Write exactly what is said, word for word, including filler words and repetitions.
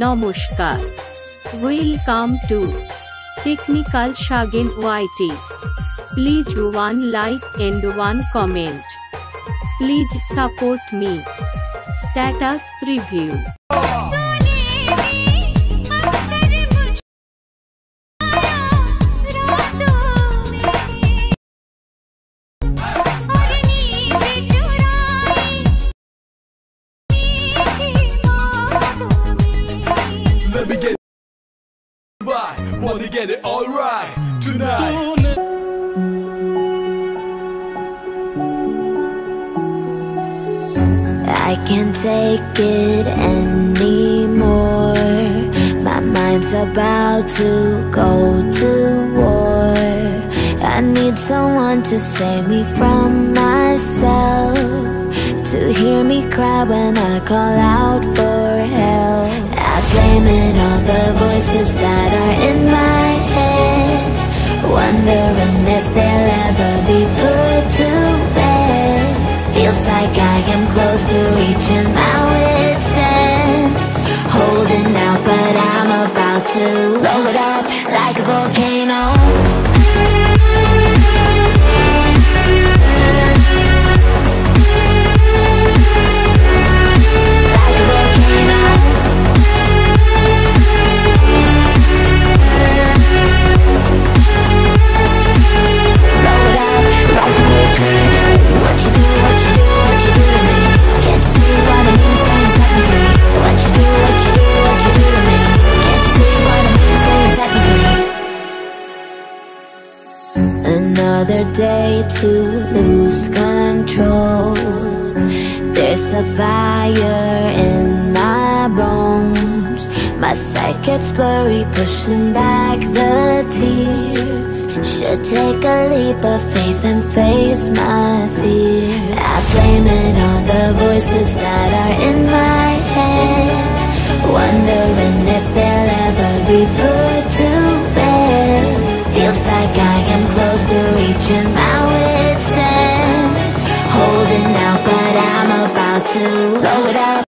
নমস্কার, welcome to technical সাগেন YT. Please one like and one comment. Please support me. Status preview. Wanna get it all right tonight. I can't take it anymore. My mind's about to go to war. I need someone to save me from myself, to hear me cry when I call out for help. I blame it on the voices that are in my head, wondering if they'll ever be put to bed. Feels like I am close to reaching my wit's end, holding out but I'm about to blow it up like a volcano. Another day to lose control. There's a fire in my bones. My sight gets blurry, pushing back the tears. Should take a leap of faith and face my fear. I blame it on the voices that are in my head, wondering if they'll ever be put to bed. Feels like I am close to reaching my wit's end, holding out but I'm about to blow it up.